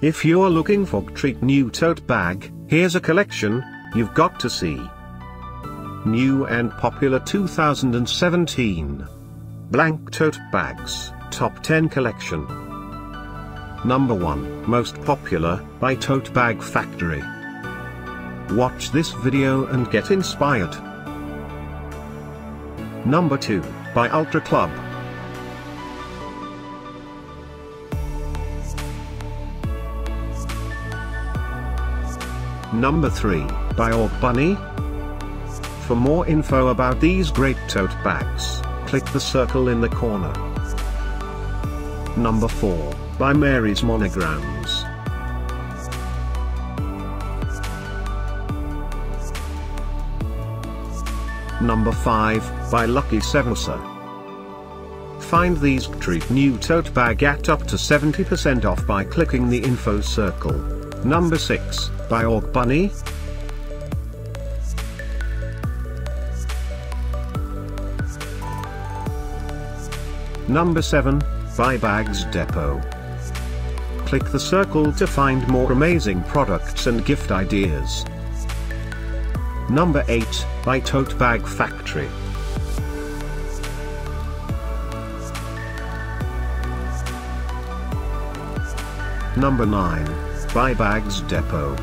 If you're looking for a treat new tote bag, here's a collection you've got to see. New and popular 2017 blank tote bags top 10 collection. Number 1, most popular, by Tote Bag Factory. Watch this video and get inspired. Number 2, by Ultra Club. Number 3, by Augbunny. For more info about these great tote bags, click the circle in the corner. Number 4, by Mary's Monograms. Number 5, by Lucky Sevenser. Find these treat new tote bag at up to 70% off by clicking the info circle. Number 6, by Augbunny. Number 7, by Bags Depot. Click the circle to find more amazing products and gift ideas. Number 8, by Tote Bag Factory. Number 9, by Bags Depot.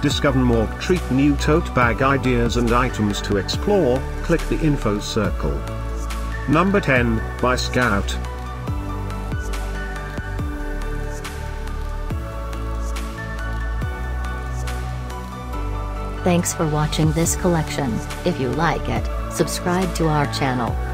Discover more treat new tote bag ideas and items to explore, click the info circle. Number 10, by Scout. Thanks for watching this collection. If you like it, subscribe to our channel.